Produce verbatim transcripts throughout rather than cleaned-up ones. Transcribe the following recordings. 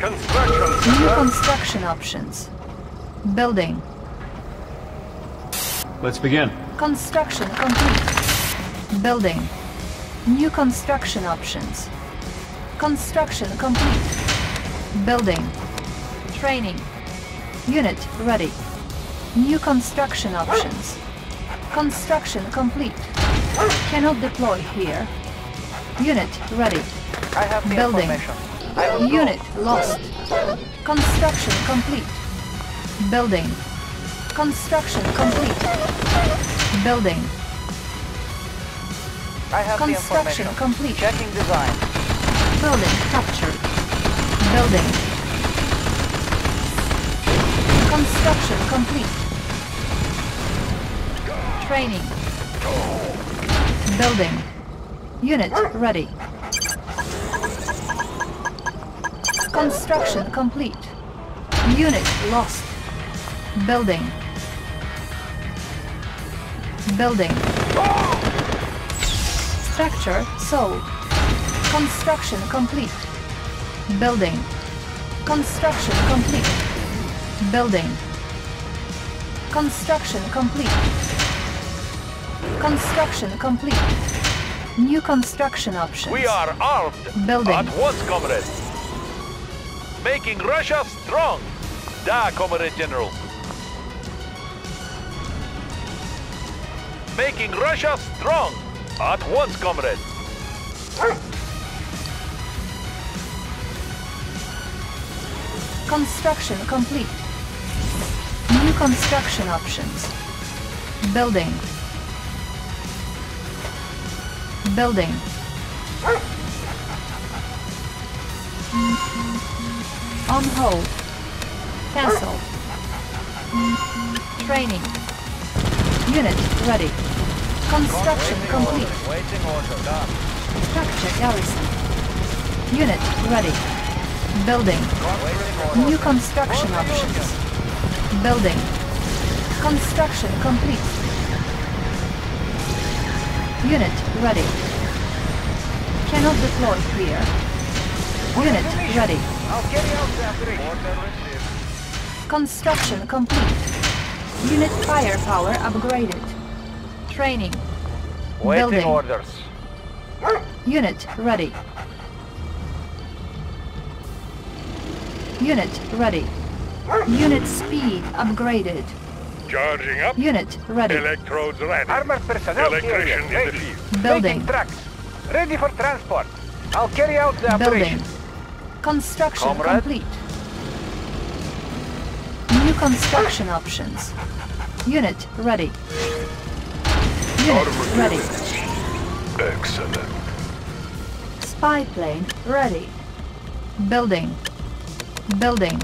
Construction. New construction options. Building. Let's begin. Construction complete. Building. New construction options. Construction complete. Building. Training. Unit ready. New construction options. Construction complete. Cannot deploy here. Unit ready. I have the Building. I Unit go. Lost. Construction complete. Building. Construction complete. Building. I have Construction the complete. Checking design. Building captured. Building. Construction complete. Training. Building. Unit ready. Construction complete. Unit lost. Building. Building. Structure sold. Construction complete. Building. Construction complete. Building. Construction complete. Construction complete. New construction options. We are armed. Building. At once, comrades. Making Russia strong. Da, Comrade General. Making Russia strong. At once, comrade. Construction complete. New construction options. Building. Building. On hold. Cancel. Training. Unit ready. Construction complete. Structure garrison. Unit ready. Building. New construction options. Building. Construction complete. Unit ready. Cannot deploy here. Unit ready. Construction complete. Unit firepower upgraded. Training. Waiting Building. Orders. Unit ready. Unit ready. Unit speed upgraded. Charging up. Unit ready. Electrodes ready. Armored personnel Electrician in ready. The field. Building. Trucks. Ready for transport. I'll carry out the operation. Building. Construction Comrade. Complete. New construction options. Unit ready. Unit ready. Excellent. Spy plane ready. Building. Building.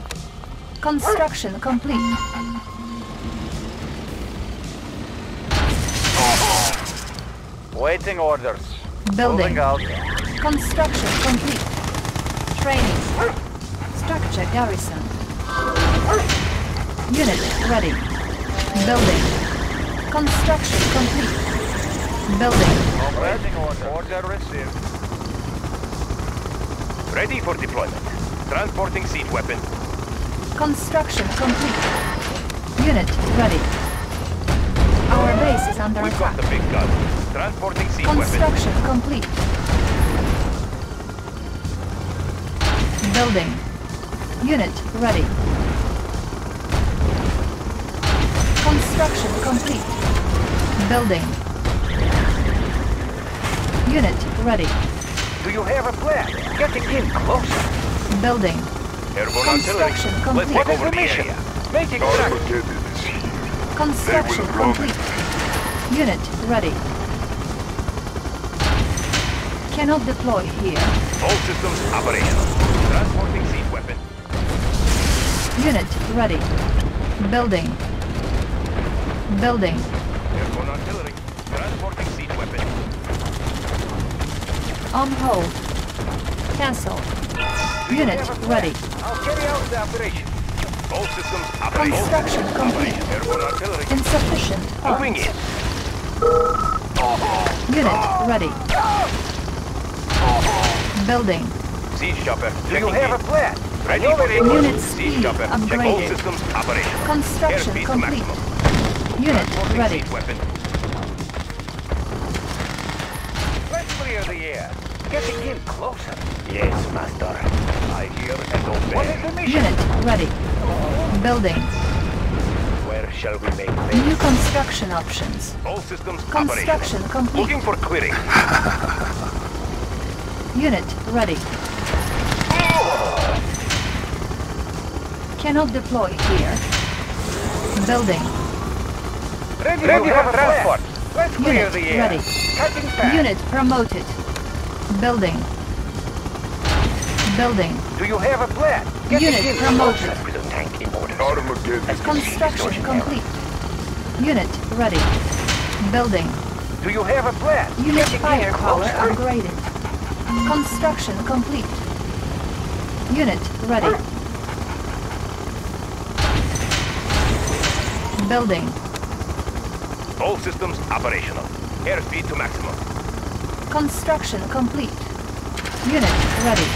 Construction complete. Waiting orders. Building. Building out. Construction complete. Training. Structure garrison. Unit ready. Building. Construction complete. Building. Operating order. Order received. Ready for deployment. Transporting seed weapon. Construction complete. Unit ready. Our base is under We've attack. We've got the big gun. Transporting seed weapon. Construction complete. Building. Unit ready. Construction complete. Building. Unit ready. Do you have a plan? Getting in closer. Building. Airborne Construction complete. Let's take over the area. Making track. Construction complete. Unit ready. Cannot deploy here. All systems operational. Transporting seed weapon. Unit ready. Building. Building. Airborne artillery. Transporting seed weapon. On hold. Cancel. Unit ready. I'll carry out the operation. All systems operating. Construction complete. Airborne artillery. Insufficient. Moving in. Unit ready. Building. Siege chopper. Do you have a plan? Ready for it. Unit speed upgraded. Check all systems operational. Construction complete. Maximum. Unit ready. Weapon. Let's clear the air. Getting in closer. Yes, master. I hear and obey. What is the mission? Unit ready. Building. Where shall we make things? New construction options. All systems construction operational. Complete. Looking for clearing. Unit ready. Cannot deploy here. Building. Ready, ready for transport. Let's clear the air. Ready. Cutting path. Unit promoted. Building. Building. Do you have a plan? Get Unit promoted. Tank in order. Construction complete. Unit ready. Building. Do you have a plan? Unit firepower upgraded. Construction complete. Unit ready. Building. All systems operational. Airspeed to maximum. Construction complete. Unit ready.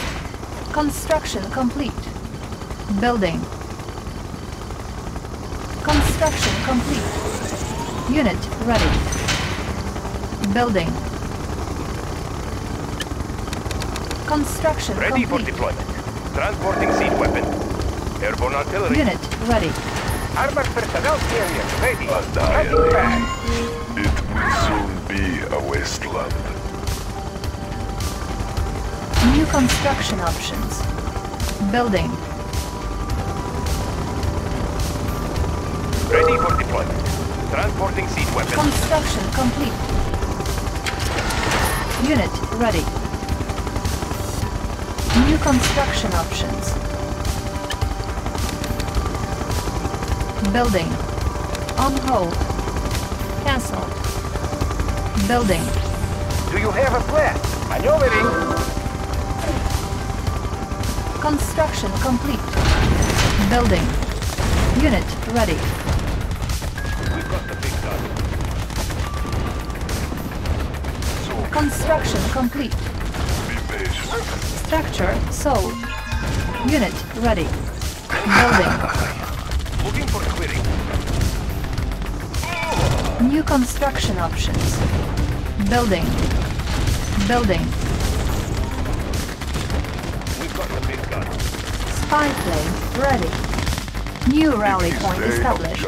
Construction complete. Building. Construction complete. Unit ready. Building. Construction ready complete. For deployment. Transporting seed weapon. Airborne artillery. Unit ready. Armored personnel carrier ready. It will soon be a wasteland. New construction options. Building. Ready for deployment. Transporting seed weapon. Construction complete. Unit ready. New construction options. Building. On hold. Cancelled. Building. Do you have a plan? Maneuvering. Construction complete. Building. Unit ready. We've got the big gun. Construction complete. Structure sold. Unit ready. Building. Looking for clearing. New construction options. Building. Building. We've got the big gun. Spy plane ready. New rally point established.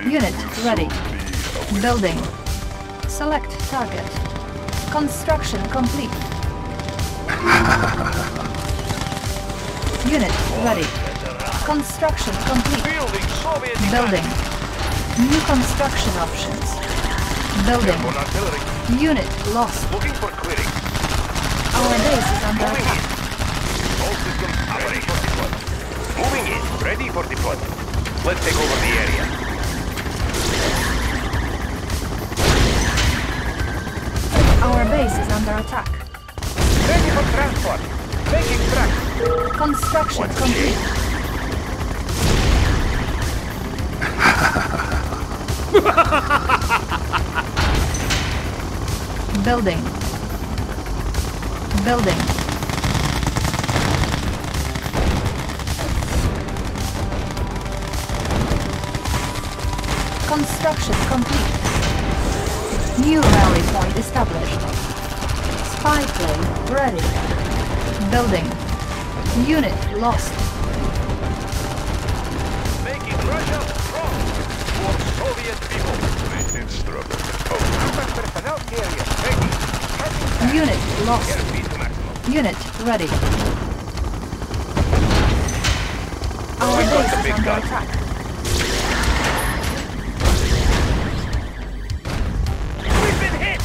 Unit ready. Building. Select target. Construction complete. Unit ready. Construction complete. Building. Building. New construction options. Building. Unit lost. Looking for clearing. Our base is under attack. All systems ready for deployment. Moving in. Ready for deployment. Let's take over the area. Our base is under attack. Ready for transport. Making track. Construction What's complete. It? Building. Building. Construction complete. New rally point established. Spy plane ready. Building. Unit lost. Making Russia strong for Soviet people. The instrument personnel carrier ready. Unit lost. Unit ready. Our base is under attack. We've been hit.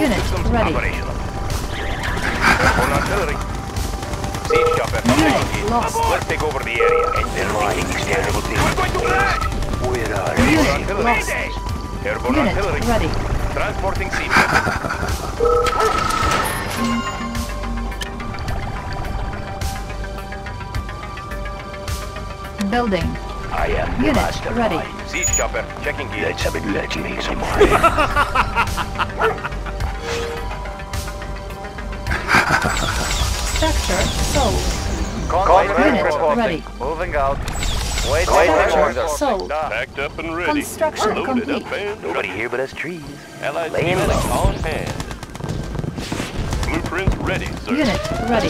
Unit ready. Unit lost. Let's take over the area. Unit lost. Unit ready. Transporting seat. Building. I am Unit master ready. Mind. Siege chopper checking gear. Let's have it let me some more. Structure sold. Convoy unit reporting. Ready. Moving out. Waiting for sold. Packed up and ready. Construction loaded complete. Up and nobody here but us trees. Allied units on hand. Blueprint ready, sir. Unit ready.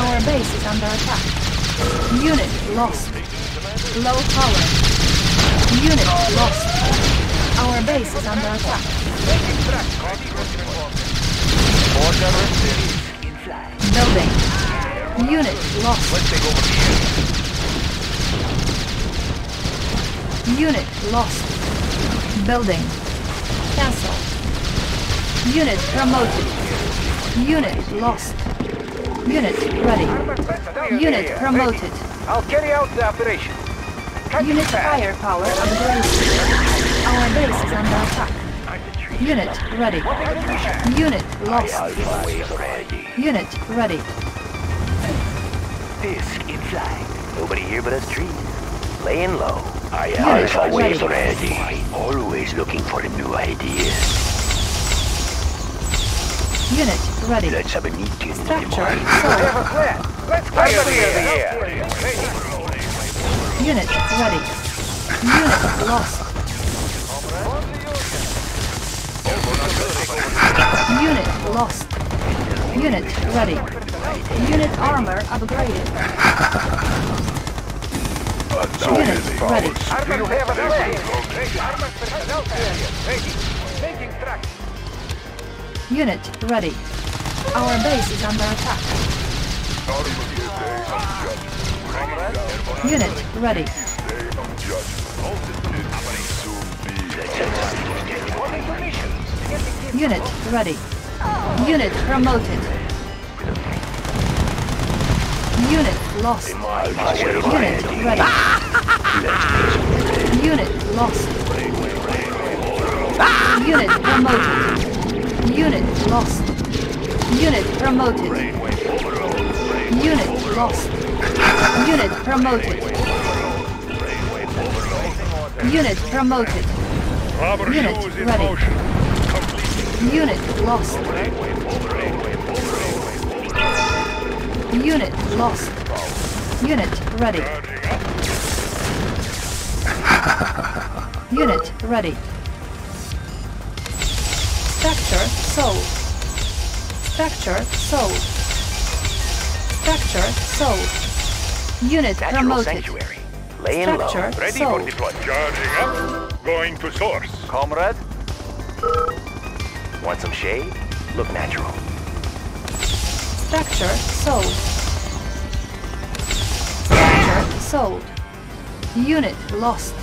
Our base is under attack. Unit lost. Low power. Unit lost. Our base is under attack. Building. Unit lost. Let's take over the air. Unit lost. Building. Cancel. Unit promoted. Unit lost. Unit ready. Unit promoted. I'll carry out the operation. Unit firepower upgraded. Our base is under attack. Unit ready. Unit lost. Unit ready. Disc in flight. Nobody here but us trees. Laying low. I am always ready. Always looking for a new idea. Unit ready. Let's have a meeting. Structure. Let's clear the air. Unit ready. Unit lost. Unit lost. Unit ready. Unit armor upgraded. Unit ready. Unit ready. Our base is under attack. Unit ready. Unit ready. Unit promoted. Unit lost. Unit ready. Unit lost. Unit promoted. Unit lost. Unit promoted. Unit lost. Unit promoted. Unit promoted. Unit ready. Unit lost. Unit lost. Unit ready. Unit ready. Structure sold. Structure sold. Structure sold. Unit natural promoted. Sanctuary. Laying structure low. Ready sold. For deployment. Charging up. Going to source. Comrade. Want some shade? Look natural. Structure sold. Structure sold. Unit lost.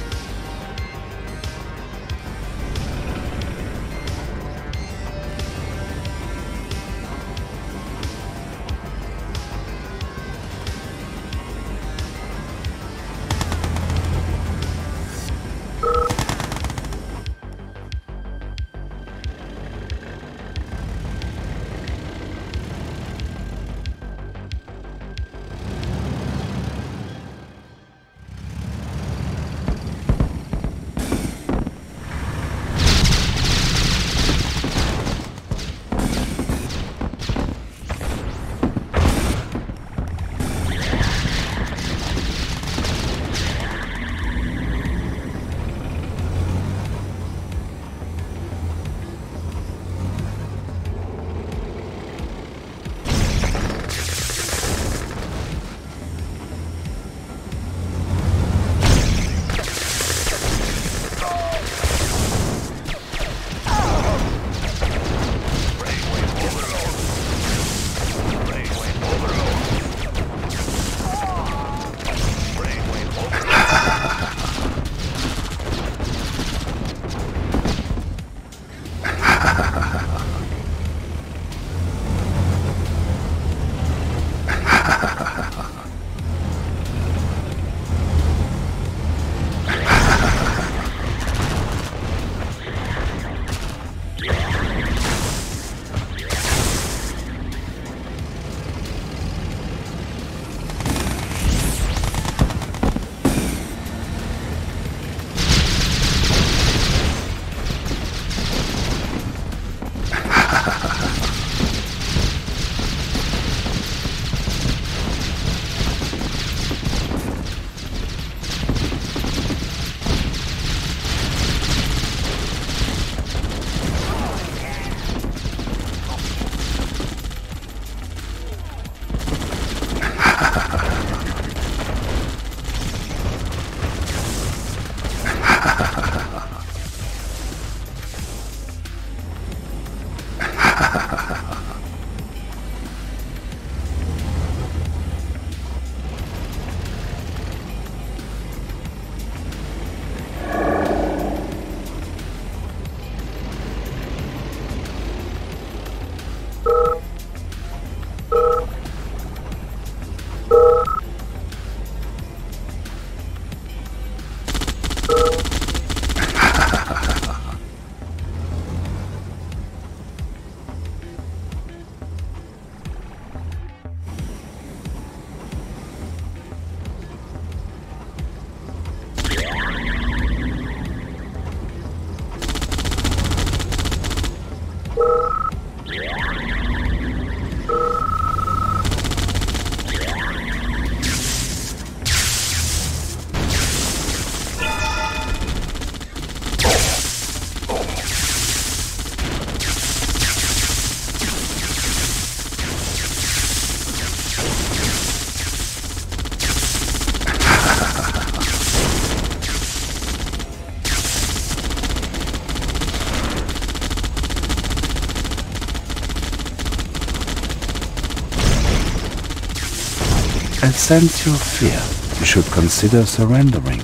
and sense your fear, you should consider surrendering.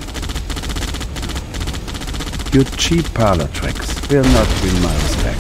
Your cheap parlor tricks will not win my respect.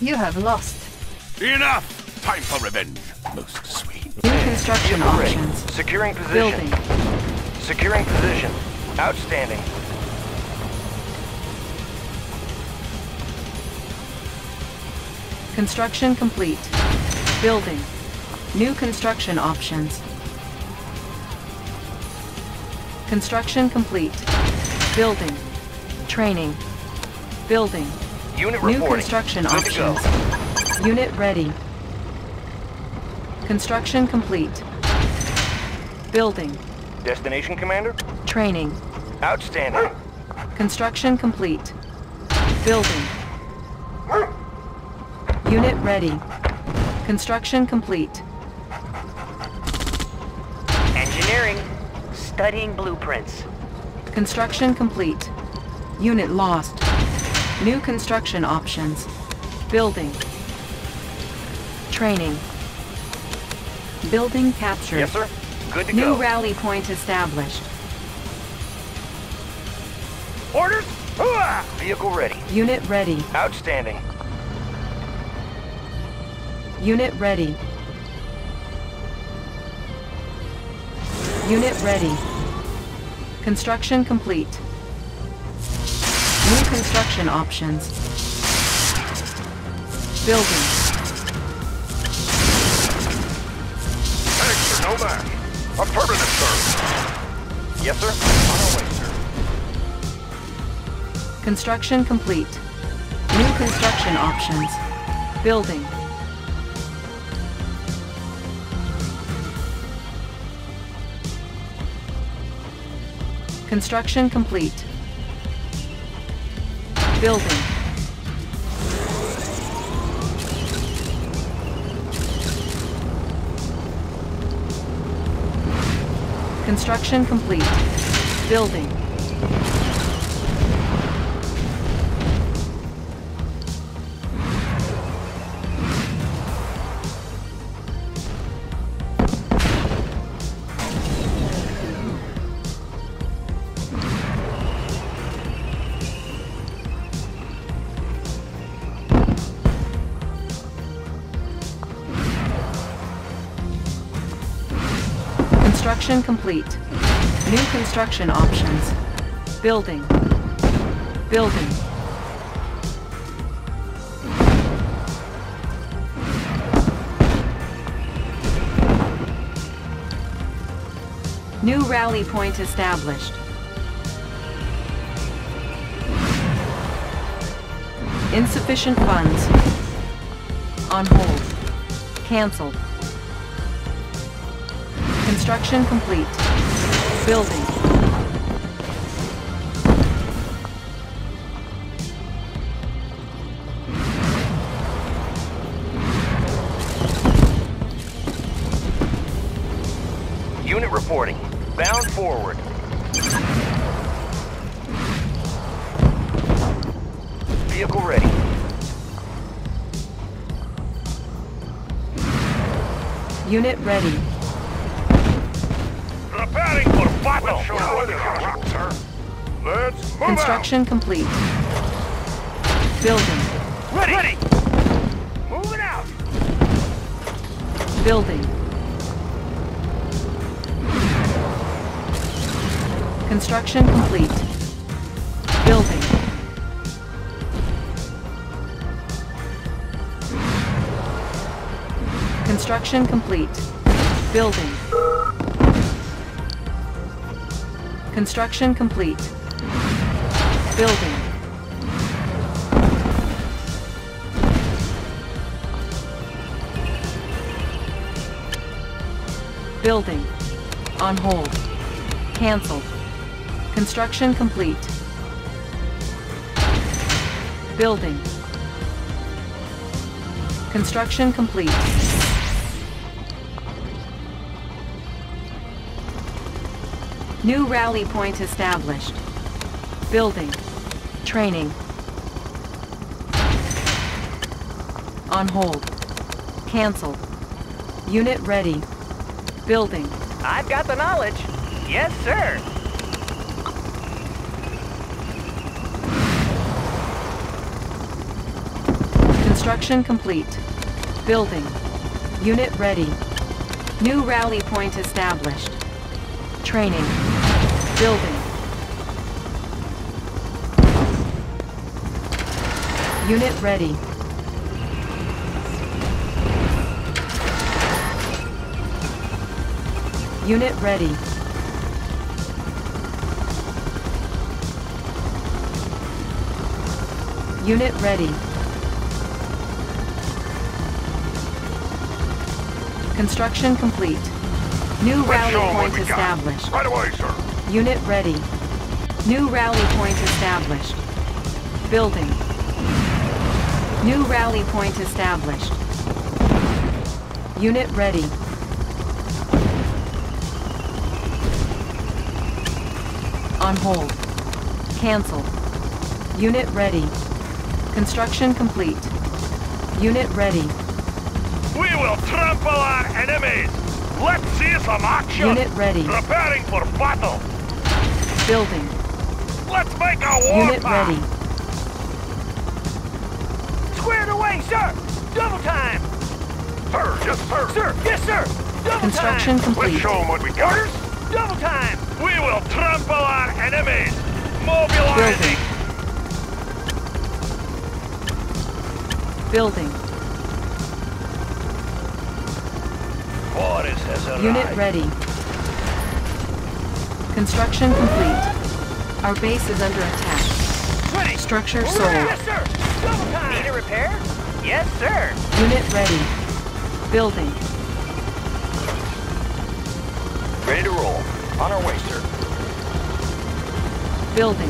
You have lost. Enough! Time for revenge. Most sweet. New construction options. Securing position. Building. Securing position. Outstanding. Construction complete. Building. New construction options. Construction complete. Building. Training. Building. Unit reporting. New construction options. Unit ready. Construction complete. Building. Destination, Commander? Training. Outstanding. Construction complete. Building. Unit ready. Construction complete. Engineering. Studying blueprints. Construction complete. Unit lost. New construction options. Building. Training. Building captured. Yes, sir. Good to go. New rally point established. Orders? Vehicle ready. Unit ready. Outstanding. Unit ready. Unit ready. Construction complete. New construction options. Building. Thanks, sir. No back. Affirmative, sir. Yes, sir. On our way, sir. Construction complete. New construction options. Building. Construction complete. Building. Construction complete. Building. Construction complete. New construction options. Building. Building. New rally point established. Insufficient funds. On hold. Cancelled. Construction complete. Building. Unit reporting. Bound forward. Vehicle ready. Unit ready. Construction complete. Building. Ready. Ready. Moving out. Building. Construction complete. Building. Construction complete. Building. Construction complete. Building. Building. On hold. Cancelled. Construction complete. Building. Construction complete. New rally point established. Building. Training. On hold. Cancelled. Unit ready. Building. I've got the knowledge. Yes, sir. Construction complete. Building. Unit ready. New rally point established. Training. Building. Unit ready. Unit ready. Unit ready. Construction complete. New rally point established. Right away, sir. Unit ready. New rally point established. Building. New rally point established. Unit ready. On hold. Cancel. Unit ready. Construction complete. Unit ready. We will trample our enemies. Let's see some action. Unit ready. Preparing for battle. Building. Let's make a war. Unit path. Ready. Squared away, sir! Double time! Sir, yes, sir. Sir, yes, sir. Double Construction time. complete. Let's show them what we got. Orders? Double time. We will trample our enemies. Mobilizing. Building. Orders has arrived. Unit ready. Construction complete. Our base is under attack. Ready. Structure sold. Yes, sir. Double time. Need a repair? Yes, sir. Unit ready. Building. Ready to roll. On our way, sir. Building.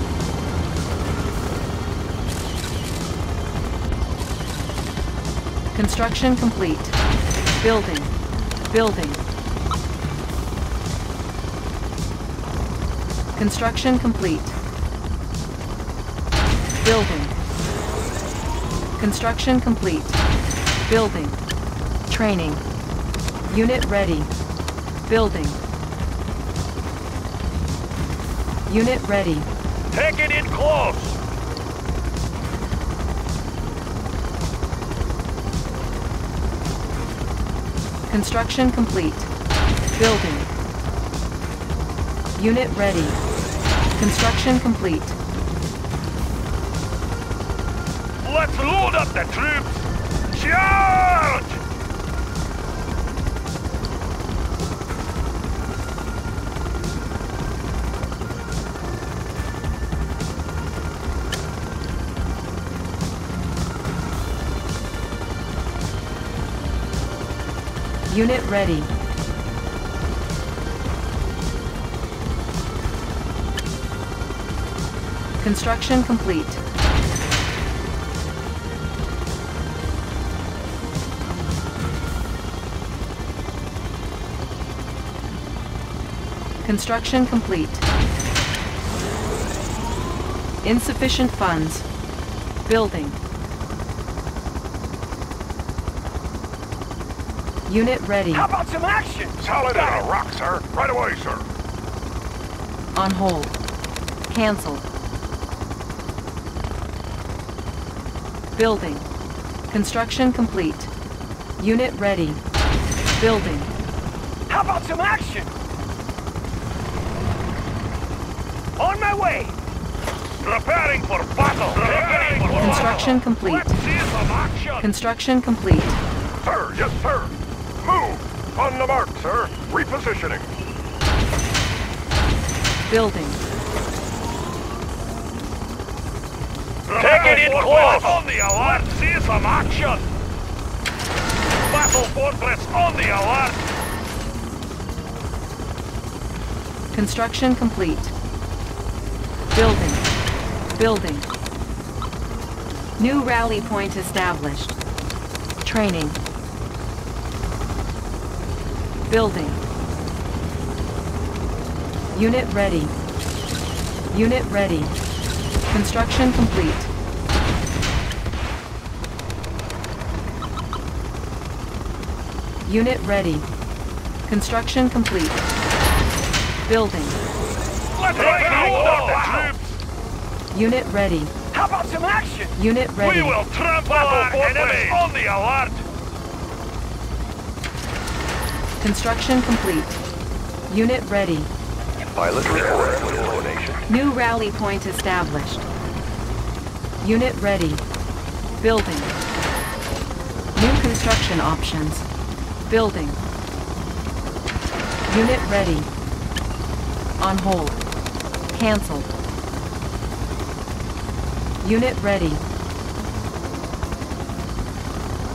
Construction complete. Building. Building. Construction complete. Building. Construction complete. Building. Training. Unit ready. Building. Unit ready. Take it in close. Construction complete. Building. Unit ready. Construction complete. Let's load up the troops. Charge! Unit ready. Construction complete. Construction complete. Insufficient funds. Building. Unit ready. How about some action? Solid on a rock, sir. Right away, sir. On hold. Cancelled. Building. Construction complete. Unit ready. Building. How about some action? On my way. Preparing for battle. Preparing for Construction battle. complete. Let's see some action. Construction complete. Sir, yes, sir. Move! On the mark, sir. Repositioning. Building. Take it in close! On the alert! See some action! Battle Fortress on the alert! Construction complete. Building. Building. New rally point established. Training. Building. Unit ready. Unit ready. Construction complete. Unit ready. Construction complete. Building. Let's right the troops. Unit ready. How about some action? Unit ready. We will trample our enemies on the alert. Construction complete. Unit ready. Pilot report. New rally point established. Unit ready. Building. New construction options. Building. Unit ready. On hold. Cancelled. Unit ready.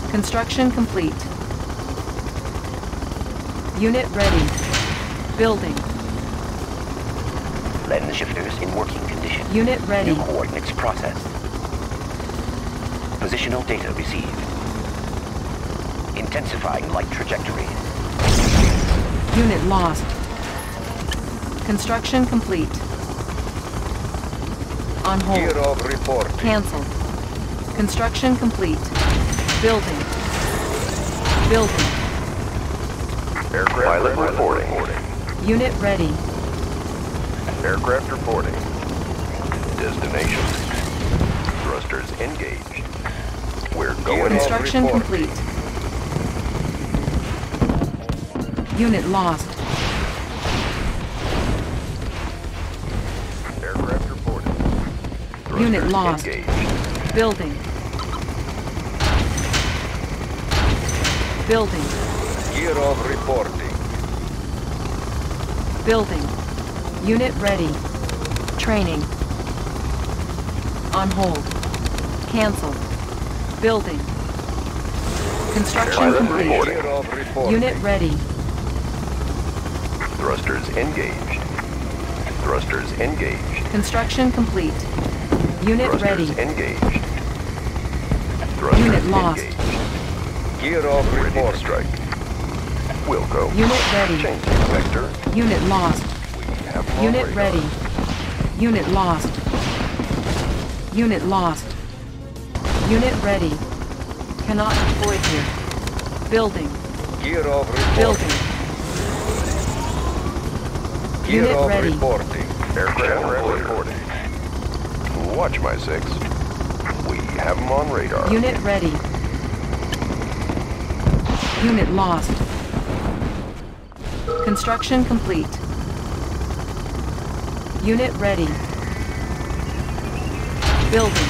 Construction complete. Unit ready. Building. Lens shifters in working condition. Unit ready. New coordinates processed. Positional data received. Intensifying light trajectory. Unit lost. Construction complete. On hold. Bureau report. Cancelled. Construction complete. Building. Building. Aircraft Pilot reporting. reporting. Unit ready. Aircraft reporting. Destination. Thrusters engaged. We're going. Construction complete. Unit lost. Aircraft reported. Thrusters Unit lost. Engaged. Building. Building. Year of reporting. Building. Unit ready. Training. On hold. Cancel. Building. Construction complete. Unit ready. Thrusters engaged. Thrusters engaged. Construction complete. Unit Thrusters ready. Engaged. Thrusters Unit lost. Engaged. Gear off report strike. Wilco. Unit ready. Changing vector. Unit lost. Unit ready. Radar. Unit lost. Unit lost. Unit ready. Cannot deploy here. Building. Gear off report. Building. Gear Unit off ready. Reporting. Aircraft reporting. Watch my six. We have them on radar. Unit ready. Unit lost. Construction complete. Unit ready. Building.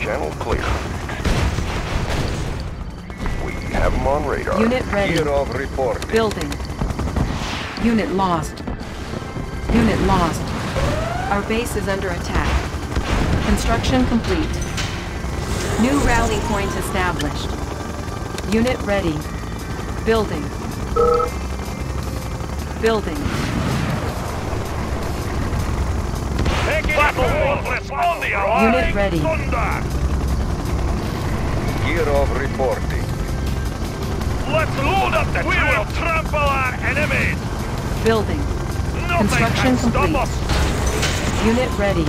Channel clear. We have them on radar. Unit ready. Gear off report. Building. Unit lost. Unit lost. Our base is under attack. Construction complete. New rally point established. Unit ready. Building. Building. Unit ready. Gear of reporting. Let's load up the We will trample our enemies. Building. Construction complete. Unit ready.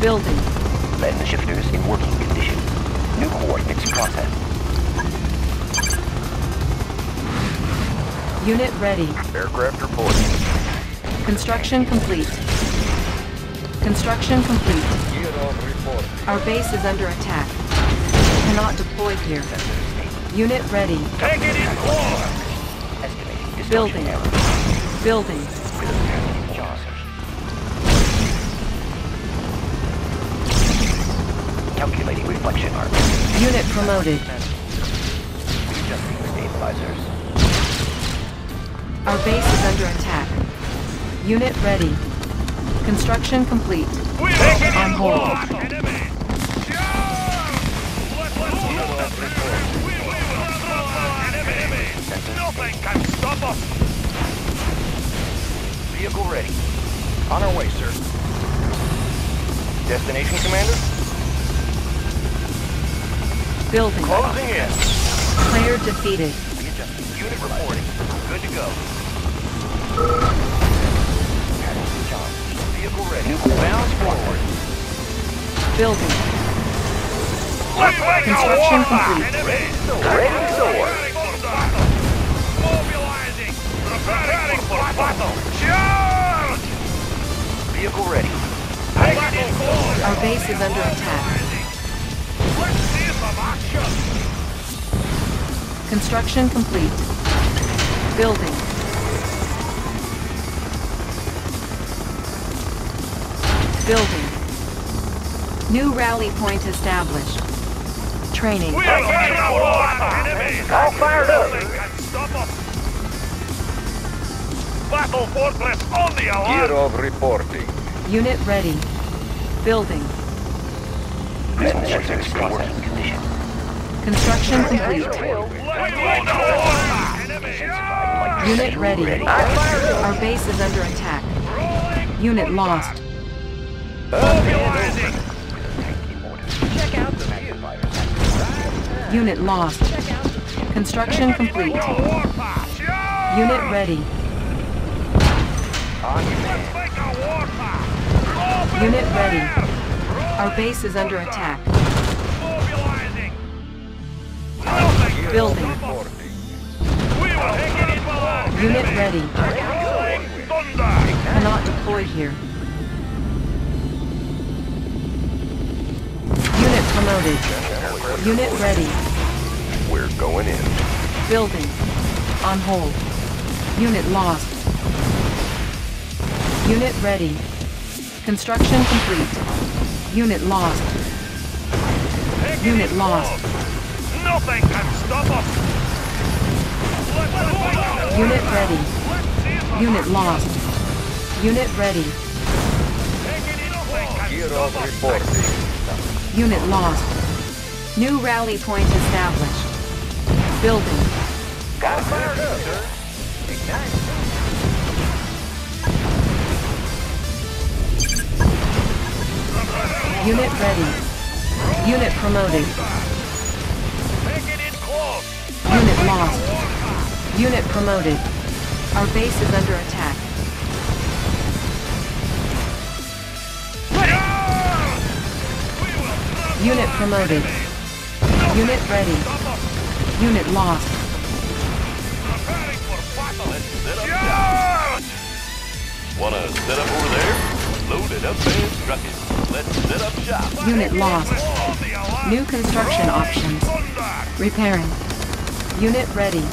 Building. Land shifters in working condition. New coordinates processed. Unit ready. Aircraft reporting. Construction complete. Construction complete. Our base is under attack. Cannot deploy here. Unit ready. Take it in order. Building. Building. Calculating reflection arc. Unit promoted. Adjusting stabilizers. Our base is under attack. Unit ready. Construction complete. We're on hold. Nothing can stop us. Vehicle ready. On our way, sir. Destination, Commander? Building. Closing in. Player defeated. Unit reporting. Good to go. Vehicle ready. Bounce forward. Building. Construction complete. Ready to soar. Mobilizing. Preparing for battle. Charge! Vehicle ready. Our base is under attack. Let's see some action. Construction complete. Building. Building. New rally point established. Training. We are fighting a war on enemies. All fired up. Battle fortress on the alarm. Gear of reporting. Unit ready. Building. Construction complete. Unit ready. Our base is under attack. Unit lost. Unit lost. Construction complete. Unit ready. Unit ready. Our base is under attack. Building. Unit ready. Cannot deploy here. Unit promoted. Unit ready. We're going in. Building. On hold. Unit lost. Unit ready. Construction complete. Unit lost. Unit lost. Nothing can stop us. Unit ready. Unit lost. Unit ready. Unit lost. New rally point established. Building. Unit ready. Unit promoted. Unit lost. Unit promoted. Our base is under attack. Unit promoted. Unit ready. Unit lost. Preparing for battle. Let's set up. Yes! Wanna set up over there? Loaded up and instructed. Let's set up shop. Unit lost. New construction options. Repairing. Unit ready.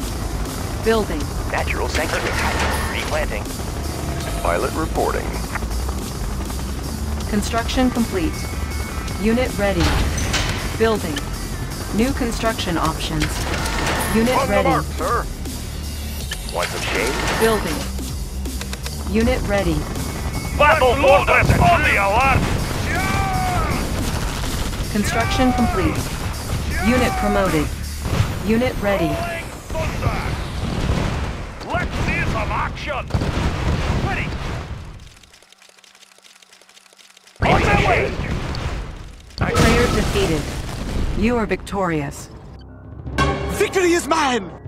Building. Natural sanctuary. Replanting. Pilot reporting. Construction complete. Unit ready. Building. New construction options. Unit On ready. Mark, sir. Want some shade? Building. Unit ready. Battle fortress on the alert! Yeah! Construction complete. Yeah! Unit promoted. Unit ready. Let's see some action! Ready! On the way! Player defeated. You are victorious. Victory is mine!